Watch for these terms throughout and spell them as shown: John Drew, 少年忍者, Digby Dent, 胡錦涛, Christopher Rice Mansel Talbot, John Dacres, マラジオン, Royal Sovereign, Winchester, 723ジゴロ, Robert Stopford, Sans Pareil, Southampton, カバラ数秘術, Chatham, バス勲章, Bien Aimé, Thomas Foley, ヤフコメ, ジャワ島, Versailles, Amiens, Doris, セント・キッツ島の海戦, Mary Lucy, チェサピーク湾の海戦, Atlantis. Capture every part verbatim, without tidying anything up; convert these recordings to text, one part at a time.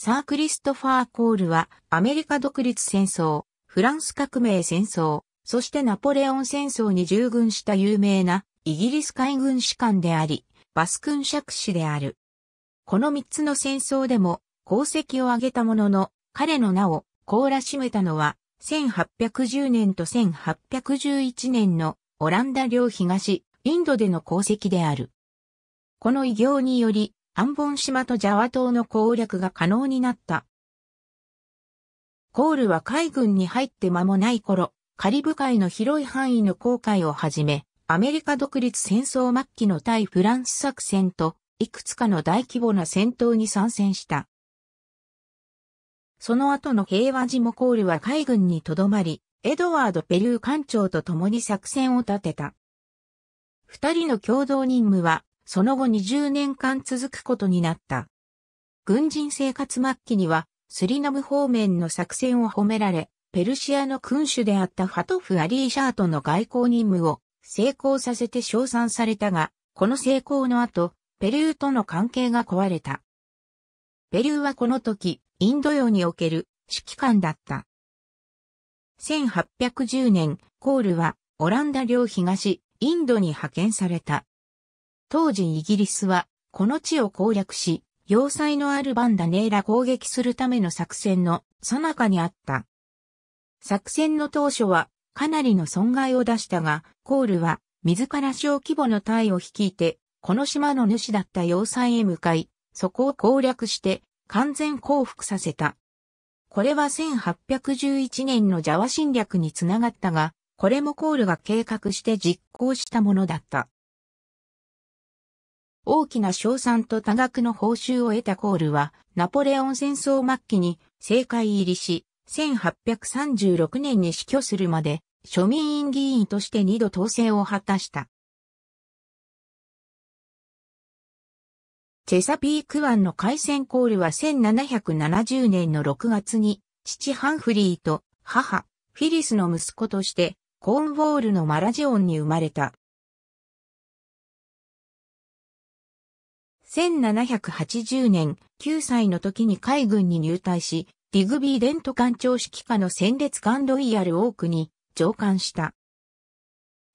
サー・クリストファー・コールは、アメリカ独立戦争、フランス革命戦争、そしてナポレオン戦争に従軍した有名なイギリス海軍士官であり、バスクン爵士である。このみっつの戦争でも功績を挙げたものの、彼の名を凍らしめたのは、せんはっぴゃくじゅうねんとせんはっぴゃくじゅういちねんのオランダ領東、インドでの功績である。この偉業により、アンボン島とジャワ島の攻略が可能になった。コールは海軍に入って間もない頃、カリブ海の広い範囲の航海をはじめ、アメリカ独立戦争末期の対フランス作戦と、いくつかの大規模な戦闘に参戦した。その後の平和時もコールは海軍に留まり、エドワード・ペルー艦長と共に作戦を立てた。二人の共同任務は、その後にじゅうねんかん続くことになった。軍人生活末期には、スリナム方面の作戦を褒められ、ペルシアの君主であったファトフ・アリーシャーとの外交任務を成功させて称賛されたが、この成功の後、ペルーとの関係が壊れた。ペルーはこの時、インド洋における指揮官だった。せんはっぴゃくじゅうねん、コールはオランダ領東、インドに派遣された。当時イギリスはこの地を攻略し、要塞のあるバンダネーラ攻撃するための作戦の最中にあった。作戦の当初はかなりの損害を出したが、コールは自ら小規模の隊を率いて、この島の主だった要塞へ向かい、そこを攻略して完全降伏させた。これはせんはっぴゃくじゅういちねんのジャワ侵略につながったが、これもコールが計画して実行したものだった。大きな賞賛と多額の報酬を得たコールは、ナポレオン戦争末期に政界入りし、せんはっぴゃくさんじゅうろくねんに死去するまで、庶民院議員として二度当選を果たした。チェサピーク湾の海戦コールはせんななひゃくななじゅうねんのろくがつに、父ハンフリーと母、フィリスの息子として、コーンウォールのマラジオンに生まれた。せんななひゃくはちじゅうねん、きゅうさいの時に海軍に入隊し、ディグビー・デント艦長指揮下の戦列艦ロイヤル・オークに上艦した。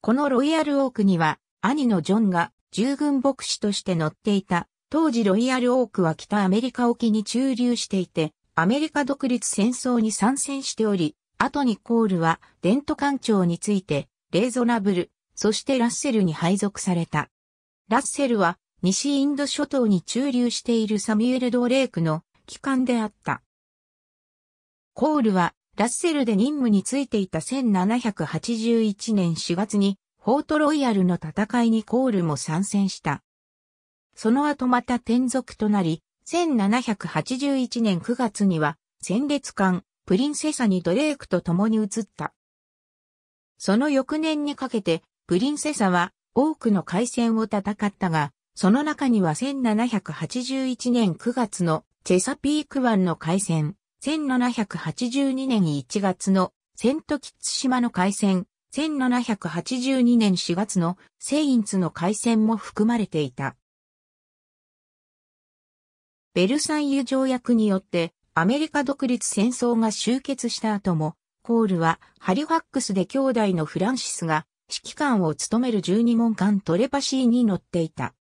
このロイヤル・オークには、兄のジョンが従軍牧師として乗っていた。当時ロイヤルオークは北アメリカ沖に駐留していて、アメリカ独立戦争に参戦しており、後にコールはデント艦長について、レーゾナブル、そしてラッセルに配属された。ラッセルは西インド諸島に駐留しているサミュエル・ドレイクの旗艦であった。コールはラッセルで任務についていたせんななひゃくはちじゅういちねんしがつに、フォートロイヤルの戦いにコールも参戦した。その後また転属となり、せんななひゃくはちじゅういちねんくがつには、戦列艦、プリンセサにドレークと共に移った。その翌年にかけて、プリンセサは多くの海戦を戦ったが、その中にはせんななひゃくはちじゅういちねんくがつのチェサピーク湾の海戦、せんななひゃくはちじゅうにねんいちがつのセントキッツ島の海戦、せんななひゃくはちじゅうにねんしがつのセインツの海戦も含まれていた。ベルサイユ条約によってアメリカ独立戦争が終結した後も、コールはハリファックスで兄弟のフランシスが指揮官を務めるじゅうにもんかんトレパシーに乗っていた。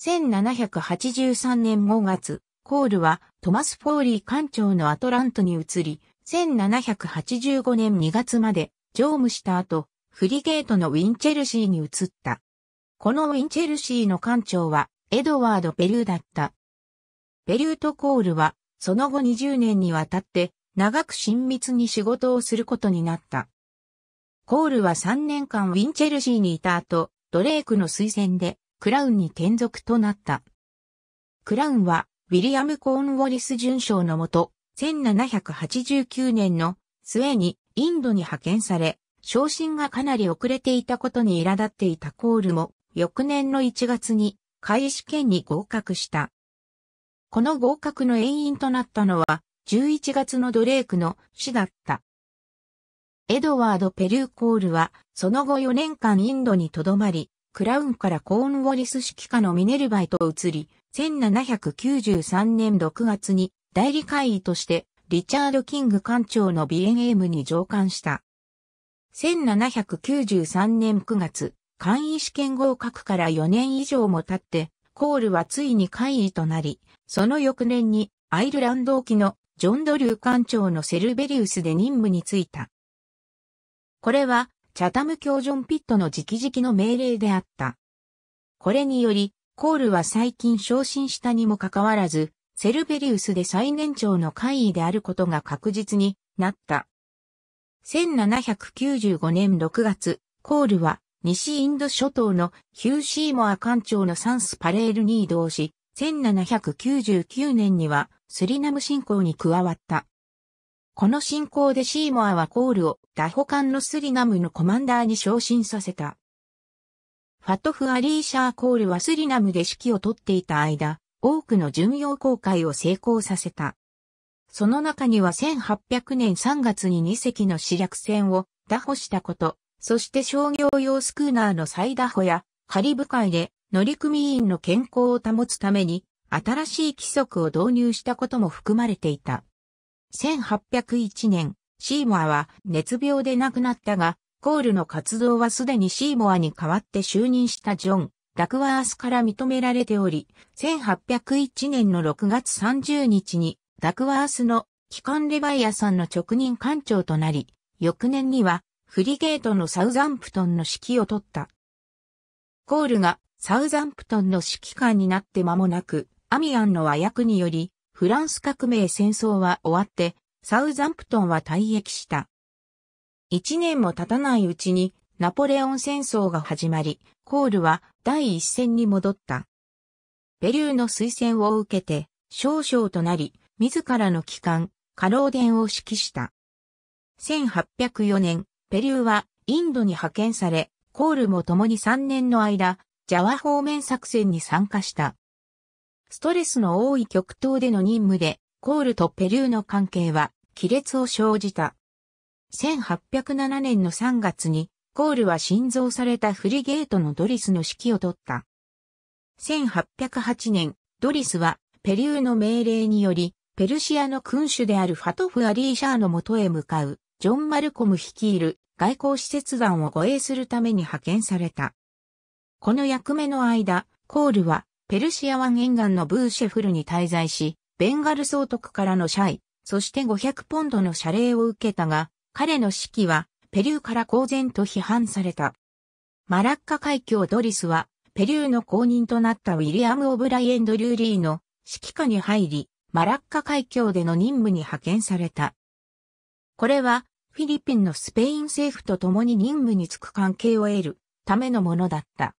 せんななひゃくはちじゅうさんねんごがつ、コールはトマス・フォーリー艦長のアトラントに移り、せんななひゃくはちじゅうごねんにがつまで乗務した後、フリゲートのウィンチェルシーに移った。このウィンチェルシーの艦長はエドワード・ペルーだった。ペルーとコールは、その後にじゅうねんにわたって、長く親密に仕事をすることになった。コールはさんねんかんウィンチェルシーにいた後、ドレイクの推薦で、クラウンに転属となった。クラウンは、ウィリアム・コーンウォリス准将のもと、せんななひゃくはちじゅうきゅうねんの末にインドに派遣され、昇進がかなり遅れていたことに苛立っていたコールも、翌年のいちがつに、海試験に合格した。この合格の遠因となったのは、じゅういちがつのドレイクの死だった。エドワード・ペルー・コールは、その後よねんかんインドに留まり、クラウンからコーンウォリス指揮下のミネルバへと移り、せんななひゃくきゅうじゅうさんねんろくがつに代理会医としてリチャード・キング艦長のビエンエムに乗艦した。せんななひゃくきゅうじゅうさんねんくがつ、艦医試験合格からよねん以上も経って、コールはついに海医となり、その翌年にアイルランド沖のジョン・ドリュー艦長のセルベリウスで任務に就いた。これは、チャタム卿ジョン・ピットの直々の命令であった。これにより、コールは最近昇進したにもかかわらず、セルベリウスで最年長の海医であることが確実になった。せんななひゃくきゅうじゅうごねんろくがつ、コールは、西インド諸島のヒュー・シーモア艦長のサンスパレールに移動し、せんななひゃくきゅうじゅうきゅうねんにはスリナム侵攻に加わった。この侵攻でシーモアはコールをダホ艦のスリナムのコマンダーに昇進させた。ファトフ・アリー・シャー・コールはスリナムで指揮を取っていた間、多くの巡洋航海を成功させた。その中にはせんはっぴゃくねんさんがつににせきの試薬船を拿捕したこと、そして商業用スクーナーの再拿捕や、カリブ海で乗組員の健康を保つために、新しい規則を導入したことも含まれていた。せんはっぴゃくいちねん、シーモアは熱病で亡くなったが、コールの活動はすでにシーモアに代わって就任したジョン・ダクワースから認められており、せんはっぴゃくいちねんのろくがつさんじゅうにちに、ダクワースの旗艦レバイアさんの直任艦長となり、翌年には、フリゲートのサウザンプトンの指揮を取った。コールがサウザンプトンの指揮官になって間もなく、アミアンの和訳により、フランス革命戦争は終わって、サウザンプトンは退役した。一年も経たないうちに、ナポレオン戦争が始まり、コールは第一線に戻った。ペルーの推薦を受けて、少将となり、自らの旗艦、カローデンを指揮した。せんはっぴゃくよねん、ペルーはインドに派遣され、コールも共にさんねんの間、ジャワ方面作戦に参加した。ストレスの多い極東での任務で、コールとペルーの関係は亀裂を生じた。せんはっぴゃくななねんのさんがつに、コールは新造されたフリゲートのドリスの指揮を取った。せんはっぴゃくはちねん、ドリスはペルーの命令により、ペルシアの君主であるファトフ・アリー・シャーの元へ向かう。ジョン・マルコム率いる外交使節団を護衛するために派遣された。この役目の間、コールはペルシア湾沿岸のブーシェフルに滞在し、ベンガル総督からの謝意、そしてごひゃくポンドの謝礼を受けたが、彼の指揮はペルーから公然と批判された。マラッカ海峡ドリスはペルーの後任となったウィリアム・オブライエン・ドリューリーの指揮下に入り、マラッカ海峡での任務に派遣された。これは、フィリピンのスペイン政府と共に任務に就く関係を得るためのものだった。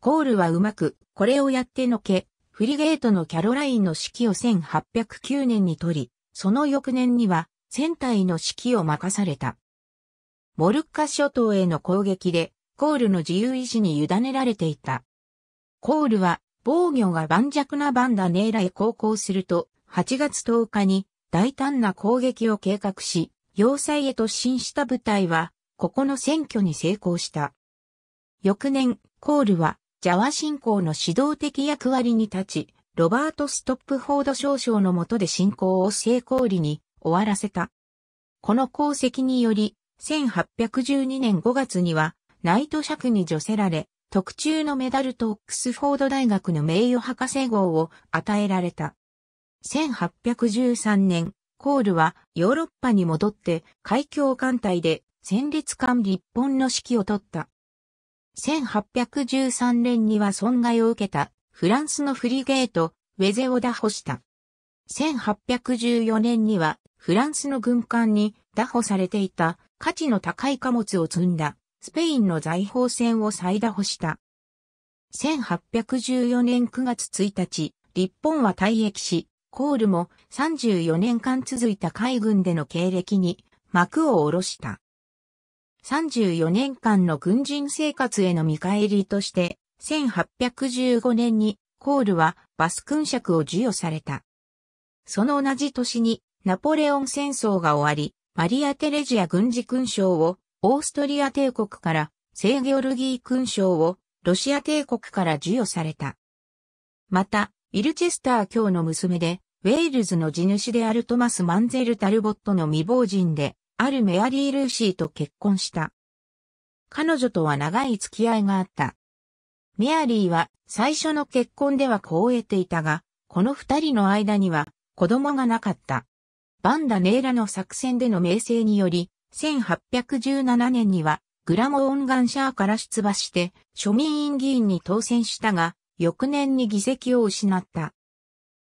コールはうまく、これをやってのけ、フリゲートのキャロラインの指揮をせんはっぴゃくきゅうねんに取り、その翌年には、船隊の指揮を任された。モルッカ諸島への攻撃で、コールの自由意志に委ねられていた。コールは、防御が盤石なバンダネーラへ航行すると、はちがつとおかに、大胆な攻撃を計画し、要塞へ突進した部隊は、ここの占拠に成功した。翌年、コールは、ジャワ侵攻の指導的役割に立ち、ロバート・ストップフォード少将の下で侵攻を成功裏に終わらせた。この功績により、せんはっぴゃくじゅうにねんごがつには、ナイト爵に叙せられ、特注のメダルとオックスフォード大学の名誉博士号を与えられた。せんはっぴゃくじゅうさんねん、コールはヨーロッパに戻って海峡艦隊で戦列艦リッポンの指揮を取った。せんはっぴゃくじゅうさんねんには損害を受けたフランスのフリゲート、ウェゼを拿捕した。せんはっぴゃくじゅうよねんにはフランスの軍艦に拿捕されていた価値の高い貨物を積んだスペインの財宝船を再拿捕した。せんはっぴゃくじゅうよねんくがつついたち、リッポンは退役し、コールもさんじゅうよねんかん続いた海軍での経歴に幕を下ろした。さんじゅうよねんかんの軍人生活への見返りとして、せんはっぴゃくじゅうごねんにコールはバス勲爵を授与された。その同じ年にナポレオン戦争が終わり、マリア・テレジア軍事勲章をオーストリア帝国から、聖ゲオルギー勲章をロシア帝国から授与された。また、ウィルチェスター卿の娘で、ウェールズの地主であるトマス・マンゼル・タルボットの未亡人で、あるメアリー・ルーシーと結婚した。彼女とは長い付き合いがあった。メアリーは最初の結婚ではこう得ていたが、この二人の間には子供がなかった。バンダネーラの作戦での名声により、せんはっぴゃくじゅうななねんにはグラモーンガンシャーから出馬して庶民院議員に当選したが、翌年に議席を失った。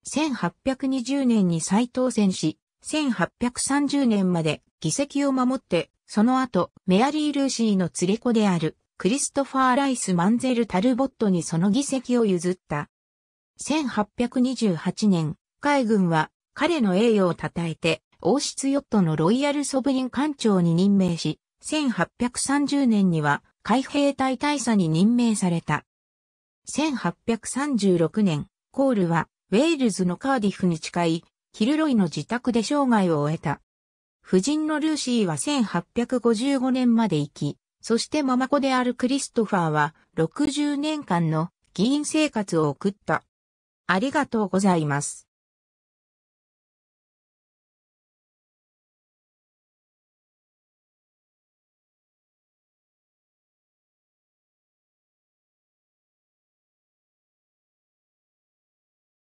せんはっぴゃくにじゅうねんに再当選し、せんはっぴゃくさんじゅうねんまで議席を守って、その後、メアリー・ルーシーの連れ子である、クリストファー・ライス・マンゼル・タルボットにその議席を譲った。せんはっぴゃくにじゅうはちねん、海軍は彼の栄誉を称えて、王室ヨットのロイヤル・ソブリン艦長に任命し、せんはっぴゃくさんじゅうねんには海兵隊大佐に任命された。せんはっぴゃくさんじゅうろくねん、コールは、ウェールズのカーディフに近い、キルロイの自宅で生涯を終えた。夫人のルーシーはせんはっぴゃくごじゅうごねんまで生き、そしてママ子であるクリストファーはろくじゅうねんかんの議員生活を送った。ありがとうございます。